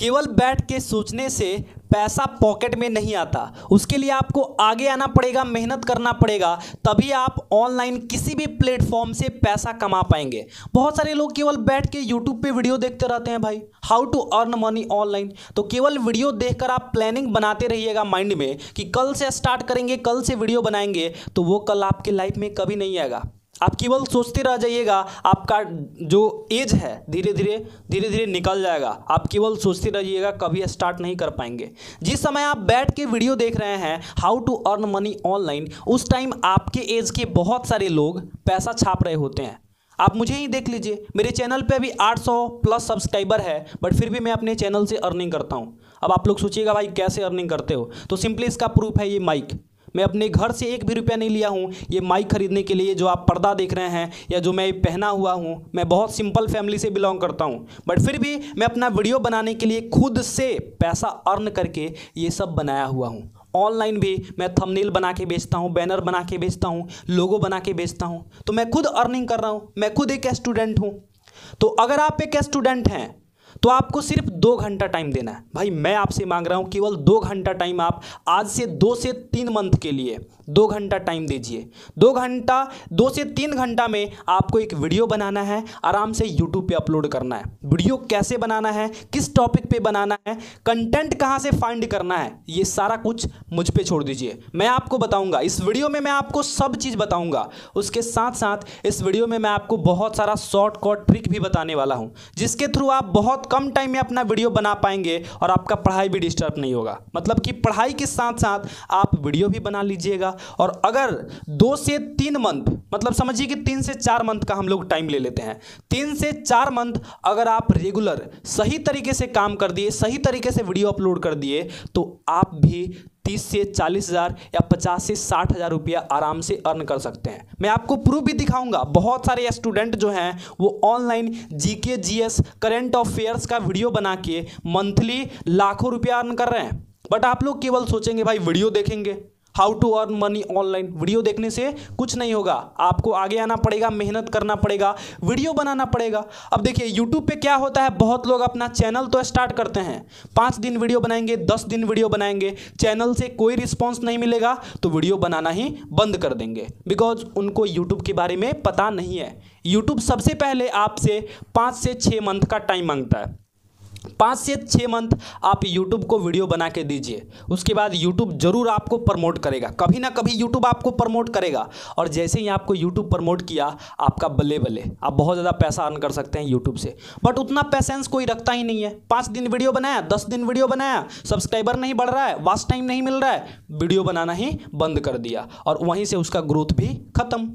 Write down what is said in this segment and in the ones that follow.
केवल बैठ के सोचने से पैसा पॉकेट में नहीं आता, उसके लिए आपको आगे आना पड़ेगा, मेहनत करना पड़ेगा, तभी आप ऑनलाइन किसी भी प्लेटफॉर्म से पैसा कमा पाएंगे। बहुत सारे लोग केवल बैठ के यूट्यूब पे वीडियो देखते रहते हैं भाई, how to earn money online. तो केवल वीडियो देखकर आप प्लानिंग बनाते रहिएगा माइंड में कि कल से स्टार्ट करेंगे, कल से वीडियो बनाएंगे, तो वो कल आपकी लाइफ में कभी नहीं आएगा। आप केवल सोचते रह जाइएगा, आपका जो एज है धीरे धीरे निकल जाएगा। आप केवल सोचते रहिएगा, कभी स्टार्ट नहीं कर पाएंगे। जिस समय आप बैठ के वीडियो देख रहे हैं how to earn money online, उस टाइम आपके एज के बहुत सारे लोग पैसा छाप रहे होते हैं। आप मुझे ही देख लीजिए, मेरे चैनल पे अभी 800 प्लस सब्सक्राइबर है, बट फिर भी मैं अपने चैनल से अर्निंग करता हूँ। अब आप लोग सोचिएगा भाई कैसे अर्निंग करते हो, तो सिंपली इसका प्रूफ है ये माइक। मैं अपने घर से एक भी रुपया नहीं लिया हूँ ये माइक खरीदने के लिए। जो आप पर्दा देख रहे हैं या जो मैं पहना हुआ हूँ, मैं बहुत सिंपल फैमिली से बिलोंग करता हूँ, बट फिर भी मैं अपना वीडियो बनाने के लिए खुद से पैसा अर्न करके ये सब बनाया हुआ हूँ। ऑनलाइन भी मैं थंबनेल बना के बेचता हूँ, बैनर बना के बेचता हूँ, लोगो बना के बेचता हूँ, तो मैं खुद अर्निंग कर रहा हूँ। मैं खुद एक स्टूडेंट हूँ, तो अगर आप एक स्टूडेंट हैं तो आपको सिर्फ 2 घंटा टाइम देना है। भाई मैं आपसे मांग रहा हूँ केवल 2 घंटा टाइम, आप आज से 2 से 3 मंथ के लिए 2 घंटा टाइम दीजिए। 2 घंटा, 2 से 3 घंटा में आपको एक वीडियो बनाना है, आराम से यूट्यूब पे अपलोड करना है। वीडियो कैसे बनाना है, किस टॉपिक पे बनाना है, कंटेंट कहाँ से फाइंड करना है, ये सारा कुछ मुझ पर छोड़ दीजिए, मैं आपको बताऊँगा। इस वीडियो में मैं आपको सब चीज़ बताऊँगा, उसके साथ साथ इस वीडियो में मैं आपको बहुत सारा शॉर्टकट ट्रिक भी बताने वाला हूँ, जिसके थ्रू आप बहुत कम टाइम में अपना वीडियो बना पाएंगे और आपका पढ़ाई भी डिस्टर्ब नहीं होगा। मतलब कि पढ़ाई के साथ साथ आप वीडियो भी बना लीजिएगा। और अगर 2 से 3 मंथ, मतलब समझिए कि 3 से 4 मंथ का हम लोग टाइम ले लेते हैं, 3 से 4 मंथ अगर आप रेगुलर सही तरीके से काम कर दिए, सही तरीके से वीडियो अपलोड कर दिए, तो आप भी 30 से 40 हज़ार या 50 से 60 हज़ार रुपया आराम से अर्न कर सकते हैं। मैं आपको प्रूफ भी दिखाऊंगा। बहुत सारे स्टूडेंट जो हैं वो online GK, GS, current affairs का वीडियो बना के मंथली लाखों रुपया अर्न कर रहे हैं। बट आप लोग केवल सोचेंगे भाई वीडियो देखेंगे, how to earn money online. Video देखने से कुछ नहीं होगा, आपको आगे आना पड़ेगा, मेहनत करना पड़ेगा, वीडियो बनाना पड़ेगा। अब देखिए यूट्यूब पे क्या होता है, बहुत लोग अपना चैनल तो स्टार्ट करते हैं, 5 दिन वीडियो बनाएंगे, 10 दिन वीडियो बनाएंगे, चैनल से कोई रिस्पॉन्स नहीं मिलेगा तो वीडियो बनाना ही बंद कर देंगे, बिकॉज उनको यूट्यूब के बारे में पता नहीं है। यूट्यूब सबसे पहले आपसे 5 से 6 मंथ का टाइम मांगता है। 5 से 6 मंथ आप YouTube को वीडियो बना के दीजिए, उसके बाद YouTube जरूर आपको प्रमोट करेगा, कभी ना कभी YouTube आपको प्रमोट करेगा। और जैसे ही आपको YouTube प्रमोट किया, आपका बल्ले बल्ले, आप बहुत ज़्यादा पैसा अर्न कर सकते हैं YouTube से। बट उतना पैसेंस कोई रखता ही नहीं है। 5 दिन वीडियो बनाया, 10 दिन वीडियो बनाया, सब्सक्राइबर नहीं बढ़ रहा है, वॉच टाइम नहीं मिल रहा है, वीडियो बनाना ही बंद कर दिया और वहीं से उसका ग्रोथ भी ख़त्म।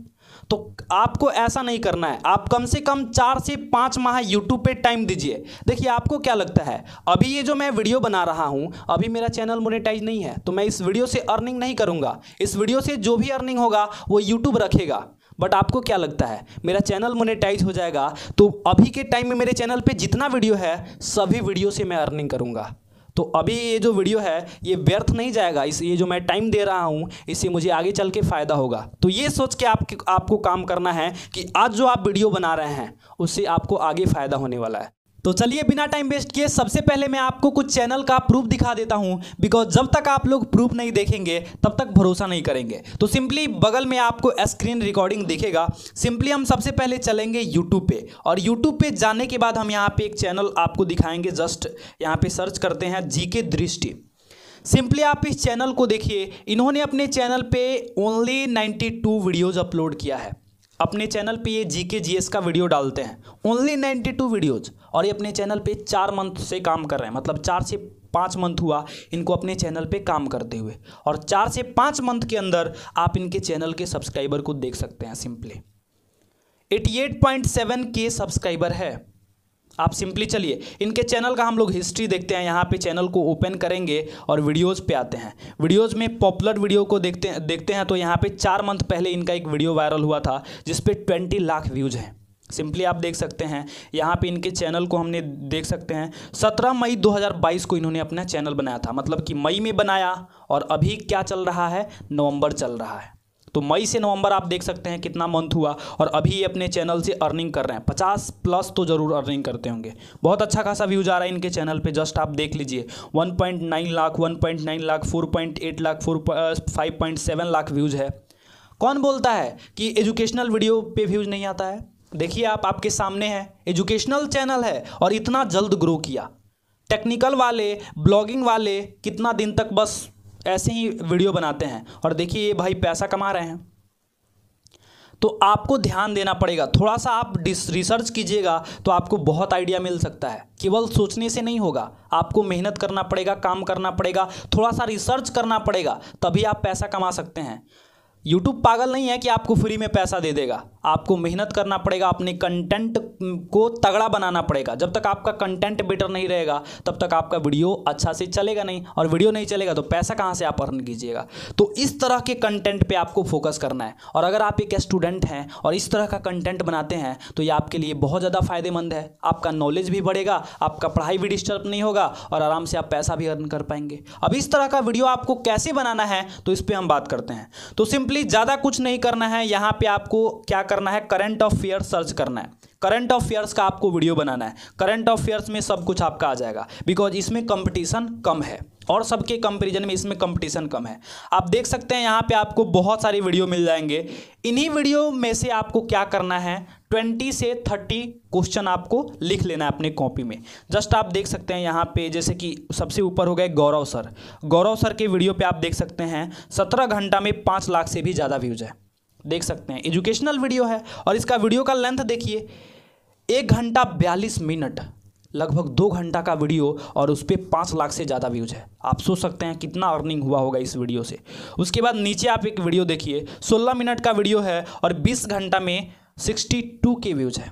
तो आपको ऐसा नहीं करना है, आप कम से कम 4 से 5 माह YouTube पे टाइम दीजिए। देखिए आपको क्या लगता है, अभी ये जो मैं वीडियो बना रहा हूँ, अभी मेरा चैनल मोनेटाइज नहीं है, तो मैं इस वीडियो से अर्निंग नहीं करूँगा, इस वीडियो से जो भी अर्निंग होगा वो YouTube रखेगा। बट आपको क्या लगता है, मेरा चैनल मोनेटाइज हो जाएगा तो अभी के टाइम में मेरे चैनल पर जितना वीडियो है सभी वीडियो से मैं अर्निंग करूँगा, तो अभी ये जो वीडियो है ये व्यर्थ नहीं जाएगा, इस ये जो मैं टाइम दे रहा हूँ इससे मुझे आगे चल के फ़ायदा होगा। तो ये सोच के आपको काम करना है कि आज जो आप वीडियो बना रहे हैं उससे आपको आगे फ़ायदा होने वाला है। तो चलिए बिना टाइम वेस्ट किए सबसे पहले मैं आपको कुछ चैनल का प्रूफ दिखा देता हूं, बिकॉज जब तक आप लोग प्रूफ नहीं देखेंगे तब तक भरोसा नहीं करेंगे। तो सिंपली बगल में आपको स्क्रीन रिकॉर्डिंग दिखेगा। सिंपली हम सबसे पहले चलेंगे यूट्यूब पे, और यूट्यूब पे जाने के बाद हम यहाँ पे एक चैनल आपको दिखाएंगे। जस्ट यहाँ पे सर्च करते हैं जीके दृष्टि। सिंपली आप इस चैनल को देखिए, इन्होंने अपने चैनल पे ओनली 92 वीडियोज़ अपलोड किया है। अपने चैनल पे ये जीके जीएस का वीडियो डालते हैं, ओनली 92 वीडियोज़, और ये अपने चैनल पे 4 मंथ से काम कर रहे हैं। मतलब 4 से 5 मंथ हुआ इनको अपने चैनल पे काम करते हुए, और 4 से 5 मंथ के अंदर आप इनके चैनल के सब्सक्राइबर को देख सकते हैं। सिंपली 88.7K सब्सक्राइबर है। आप सिंपली चलिए इनके चैनल का हम लोग हिस्ट्री देखते हैं। यहाँ पे चैनल को ओपन करेंगे और वीडियोस पे आते हैं। वीडियोस में पॉपुलर वीडियो को देखते हैं तो यहाँ पे 4 मंथ पहले इनका एक वीडियो वायरल हुआ था जिस पे 20 लाख व्यूज़ हैं। सिंपली आप देख सकते हैं यहाँ पे इनके चैनल को हमने देख सकते हैं। 17 मई 2022 को इन्होंने अपना चैनल बनाया था, मतलब कि मई में बनाया और अभी क्या चल रहा है, नवम्बर चल रहा है। तो मई से नवंबर आप देख सकते हैं कितना मंथ हुआ, और अभी ये अपने चैनल से अर्निंग कर रहे हैं 50 प्लस तो ज़रूर अर्निंग करते होंगे। बहुत अच्छा खासा व्यूज आ रहा है इनके चैनल पे, जस्ट आप देख लीजिए 1.9 लाख 1.9 लाख 4.8 लाख 5.7 लाख व्यूज़ है। कौन बोलता है कि एजुकेशनल वीडियो पे व्यूज़ नहीं आता है? देखिए आप, आपके सामने है एजुकेशनल चैनल है और इतना जल्द ग्रो किया। टेक्निकल वाले, ब्लॉगिंग वाले कितना दिन तक बस ऐसे ही वीडियो बनाते हैं, और देखिए ये भाई पैसा कमा रहे हैं। तो आपको ध्यान देना पड़ेगा, थोड़ा सा आप रिसर्च कीजिएगा तो आपको बहुत आइडिया मिल सकता है। केवल सोचने से नहीं होगा, आपको मेहनत करना पड़ेगा, काम करना पड़ेगा, थोड़ा सा रिसर्च करना पड़ेगा, तभी आप पैसा कमा सकते हैं। YouTube पागल नहीं है कि आपको फ्री में पैसा दे देगा। आपको मेहनत करना पड़ेगा, अपने कंटेंट को तगड़ा बनाना पड़ेगा। जब तक आपका कंटेंट बेटर नहीं रहेगा तब तक आपका वीडियो अच्छा से चलेगा नहीं, और वीडियो नहीं चलेगा तो पैसा कहाँ से आप अर्न कीजिएगा। तो इस तरह के कंटेंट पे आपको फोकस करना है, और अगर आप एक स्टूडेंट हैं और इस तरह का कंटेंट बनाते हैं तो ये आपके लिए बहुत ज़्यादा फायदेमंद है। आपका नॉलेज भी बढ़ेगा, आपका पढ़ाई भी डिस्टर्ब नहीं होगा, और आराम से आप पैसा भी अर्न कर पाएंगे। अब इस तरह का वीडियो आपको कैसे बनाना है तो इस पर हम बात करते हैं। तो सिंपल ज़्यादा कुछ नहीं करना है, यहाँ पे आपको क्या करना है, करंट अफेयर्स सर्च करना है। करंट अफेयर्स का आपको वीडियो बनाना है, करंट अफेयर्स में सब कुछ आपका आ जाएगा, बिकॉज इसमें कंपटीशन कम है और सबके कंपैरिजन में इसमें कंपटीशन कम है। आप देख सकते हैं यहाँ पे आपको बहुत सारे वीडियो मिल जाएंगे। इन्हीं वीडियो में से आपको क्या करना है, 20 से 30 क्वेश्चन आपको लिख लेना है अपने कॉपी में। जस्ट आप देख सकते हैं यहाँ पे, जैसे कि सबसे ऊपर हो गए गौरव सर। गौरव सर के वीडियो पे आप देख सकते हैं 17 घंटा में 5 लाख से भी ज़्यादा व्यूज़ है, देख सकते हैं। एजुकेशनल वीडियो है, और इसका वीडियो का लेंथ देखिए 1 घंटा 42 मिनट, लगभग 2 घंटा का वीडियो, और उस पर 5 लाख से ज़्यादा व्यूज़ है। आप सोच सकते हैं कितना अर्निंग हुआ होगा इस वीडियो से। उसके बाद नीचे आप एक वीडियो देखिए 16 मिनट का वीडियो है, और 20 घंटा में 62 के व्यूज़ है।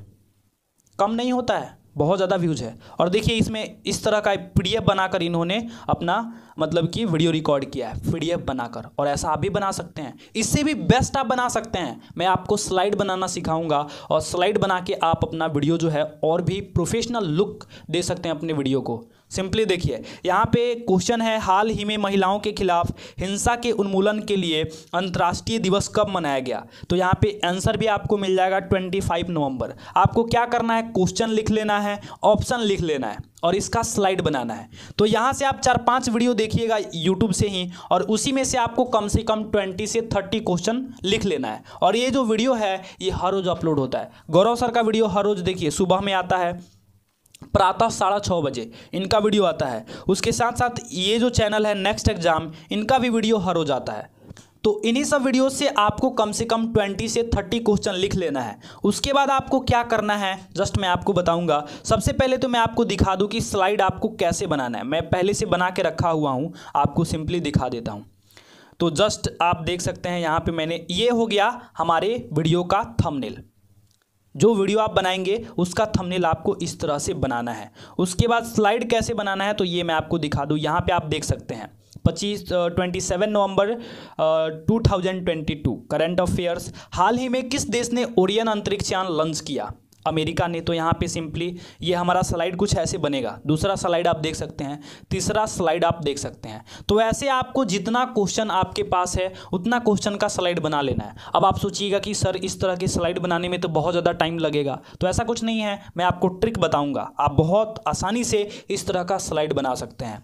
कम नहीं होता है, बहुत ज़्यादा व्यूज़ है। और देखिए इसमें इस तरह का PDF बनाकर इन्होंने अपना मतलब कि वीडियो रिकॉर्ड किया है PDF बनाकर, और ऐसा आप भी बना सकते हैं। इससे भी बेस्ट आप बना सकते हैं। मैं आपको स्लाइड बनाना सिखाऊंगा, और स्लाइड बना के आप अपना वीडियो जो है और भी प्रोफेशनल लुक दे सकते हैं अपने वीडियो को। सिंपली देखिए यहाँ पे क्वेश्चन है, हाल ही में महिलाओं के खिलाफ हिंसा के उन्मूलन के लिए अंतर्राष्ट्रीय दिवस कब मनाया गया? तो यहाँ पे आंसर भी आपको मिल जाएगा 25 नवंबर। आपको क्या करना है, क्वेश्चन लिख लेना है, ऑप्शन लिख लेना है, और इसका स्लाइड बनाना है। तो यहाँ से आप 4-5 वीडियो देखिएगा यूट्यूब से ही, और उसी में से आपको कम से कम 20 से 30 क्वेश्चन लिख लेना है। और ये जो वीडियो है ये हर रोज़ अपलोड होता है। गौरव सर का वीडियो हर रोज़ देखिए सुबह में आता है, प्रातः 6:30 बजे इनका वीडियो आता है। उसके साथ साथ ये जो चैनल है नेक्स्ट एग्जाम, इनका भी वीडियो हर रोज़ आता है। तो इन्हीं सब वीडियो से आपको कम से कम 20 से 30 क्वेश्चन लिख लेना है। उसके बाद आपको क्या करना है जस्ट मैं आपको बताऊंगा। सबसे पहले तो मैं आपको दिखा दूं कि स्लाइड आपको कैसे बनाना है। मैं पहले से बना के रखा हुआ हूं, आपको सिंपली दिखा देता हूं। तो जस्ट आप देख सकते हैं यहाँ पे मैंने, ये हो गया हमारे वीडियो का थंबनेल। जो वीडियो आप बनाएंगे उसका थंबनेल आपको इस तरह से बनाना है। उसके बाद स्लाइड कैसे बनाना है तो ये मैं आपको दिखा दूँ। यहाँ पे आप देख सकते हैं 27 नवंबर 2022 करंट अफेयर्स, हाल ही में किस देश ने ओरियन अंतरिक्षयान लॉन्च किया? अमेरिका ने। तो यहाँ पे सिंपली ये हमारा स्लाइड कुछ ऐसे बनेगा। दूसरा स्लाइड आप देख सकते हैं, तीसरा स्लाइड आप देख सकते हैं। तो ऐसे आपको जितना क्वेश्चन आपके पास है उतना क्वेश्चन का स्लाइड बना लेना है। अब आप सोचिएगा कि सर इस तरह के स्लाइड बनाने में तो बहुत ज़्यादा टाइम लगेगा, तो ऐसा कुछ नहीं है, मैं आपको ट्रिक बताऊँगा। आप बहुत आसानी से इस तरह का स्लाइड बना सकते हैं।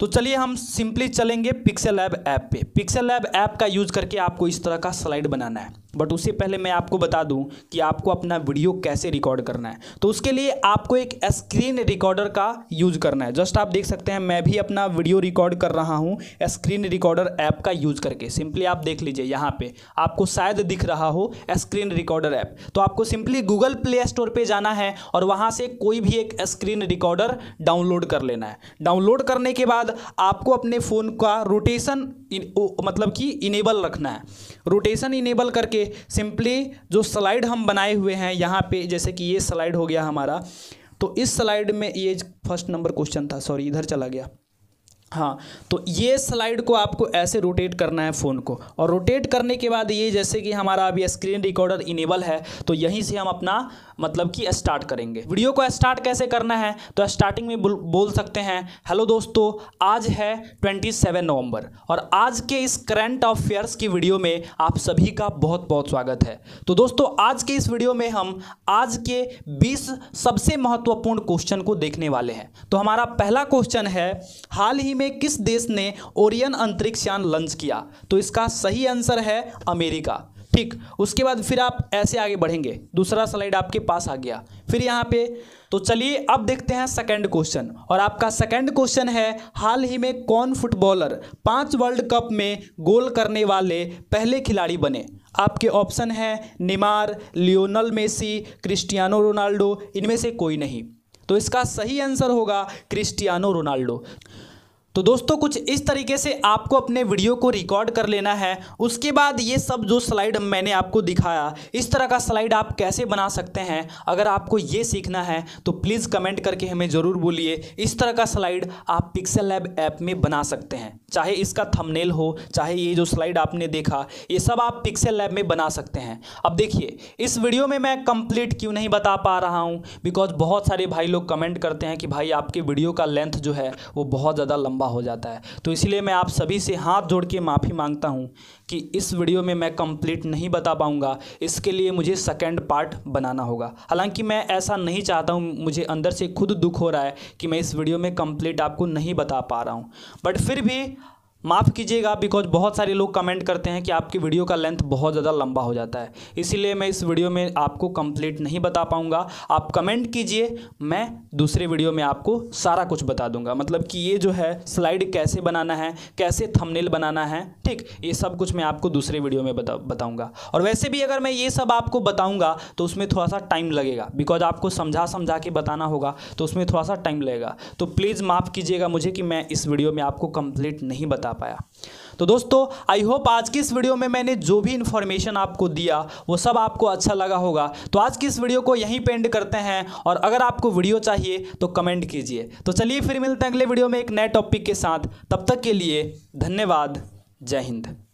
तो चलिए हम सिंपली चलेंगे पिक्सेल लैब ऐप पे। पिक्सेल लैब ऐप का यूज़ करके आपको इस तरह का स्लाइड बनाना है। बट उससे पहले मैं आपको बता दूं कि आपको अपना वीडियो कैसे रिकॉर्ड करना है। तो उसके लिए आपको एक स्क्रीन रिकॉर्डर का यूज़ करना है। जस्ट आप देख सकते हैं मैं भी अपना वीडियो रिकॉर्ड कर रहा हूँ स्क्रीन रिकॉर्डर ऐप का यूज़ करके। सिंपली आप देख लीजिए, यहाँ पर आपको शायद दिख रहा हो स्क्रीन रिकॉर्डर ऐप। तो आपको सिंपली गूगल प्ले स्टोर पर जाना है और वहाँ से कोई भी एक स्क्रीन रिकॉर्डर डाउनलोड कर लेना है। डाउनलोड करने के बाद आपको अपने फ़ोन का रोटेशन मतलब कि इनेबल रखना है। रोटेशन इनेबल करके सिंपली जो स्लाइड हम बनाए हुए हैं यहाँ पे, जैसे कि ये स्लाइड हो गया हमारा। तो इस स्लाइड में ये फर्स्ट नंबर क्वेश्चन था, सॉरी इधर चला गया। हाँ, तो ये स्लाइड को आपको ऐसे रोटेट करना है फ़ोन को, और रोटेट करने के बाद ये जैसे कि हमारा अभी स्क्रीन रिकॉर्डर इनेबल है तो यहीं से हम अपना मतलब कि स्टार्ट करेंगे। वीडियो को स्टार्ट कैसे करना है तो स्टार्टिंग में बोल सकते हैं हेलो दोस्तों, आज है 27 नवंबर और आज के इस करंट अफेयर्स की वीडियो में आप सभी का बहुत बहुत स्वागत है। तो दोस्तों आज के इस वीडियो में हम आज के 20 सबसे महत्वपूर्ण क्वेश्चन को देखने वाले हैं। तो हमारा पहला क्वेश्चन है हाल ही में किस देश ने ओरियन अंतरिक्ष यान लॉन्च किया, तो इसका सही आंसर है अमेरिका। ठीक, उसके बाद फिर आप ऐसे आगे बढ़ेंगे, दूसरा स्लाइड आपके पास आ गया फिर यहाँ पे। तो चलिए अब देखते हैं सेकंड क्वेश्चन, और आपका सेकंड क्वेश्चन है हाल ही में कौन फुटबॉलर 5 वर्ल्ड कप में गोल करने वाले पहले खिलाड़ी बने। आपके ऑप्शन है Neymar, Lionel Messi, Cristiano Ronaldo, इनमें से कोई नहीं। तो इसका सही आंसर होगा क्रिस्टियानो रोनाल्डो। तो दोस्तों कुछ इस तरीके से आपको अपने वीडियो को रिकॉर्ड कर लेना है। उसके बाद ये सब जो स्लाइड मैंने आपको दिखाया, इस तरह का स्लाइड आप कैसे बना सकते हैं, अगर आपको ये सीखना है तो प्लीज़ कमेंट करके हमें ज़रूर बोलिए। इस तरह का स्लाइड आप पिक्सल लैब ऐप में बना सकते हैं, चाहे इसका थंबनेल हो, चाहे ये जो स्लाइड आपने देखा, ये सब आप पिक्सल लैब में बना सकते हैं। अब देखिए इस वीडियो में मैं कंप्लीट क्यों नहीं बता पा रहा हूँ, बिकॉज बहुत सारे भाई लोग कमेंट करते हैं कि भाई आपके वीडियो का लेंथ जो है वो बहुत ज़्यादा लंबा हो जाता है। तो इसलिए मैं आप सभी से हाथ जोड़ के माफ़ी मांगता हूं कि इस वीडियो में मैं कंप्लीट नहीं बता पाऊंगा। इसके लिए मुझे सेकंड पार्ट बनाना होगा। हालांकि मैं ऐसा नहीं चाहता हूं, मुझे अंदर से खुद दुख हो रहा है कि मैं इस वीडियो में कंप्लीट आपको नहीं बता पा रहा हूं, बट फिर भी माफ़ कीजिएगा बिकॉज बहुत सारे लोग कमेंट करते हैं कि आपकी वीडियो का लेंथ बहुत ज़्यादा लंबा हो जाता है, इसीलिए मैं इस वीडियो में आपको कंप्लीट नहीं बता पाऊँगा। आप कमेंट कीजिए, मैं दूसरे वीडियो में आपको सारा कुछ बता दूंगा, मतलब कि ये जो है स्लाइड कैसे बनाना है, कैसे थंबनेल बनाना है, ठीक, ये सब कुछ मैं आपको दूसरे वीडियो में बताऊँगा। और वैसे भी अगर मैं ये सब आपको बताऊँगा तो उसमें थोड़ा सा टाइम लगेगा, बिकॉज आपको समझा के बताना होगा, तो उसमें थोड़ा सा टाइम लगेगा। तो प्लीज़ माफ़ कीजिएगा मुझे कि मैं इस वीडियो में आपको कंप्लीट नहीं बता पाया। तो दोस्तों आई होप आज की इस वीडियो में मैंने जो भी इन्फॉर्मेशन आपको दिया वो सब आपको अच्छा लगा होगा। तो आज की इस वीडियो को यहीं पे एंड करते हैं, और अगर आपको वीडियो चाहिए तो कमेंट कीजिए। तो चलिए फिर मिलते हैं अगले वीडियो में एक नए टॉपिक के साथ, तब तक के लिए धन्यवाद, जय हिंद।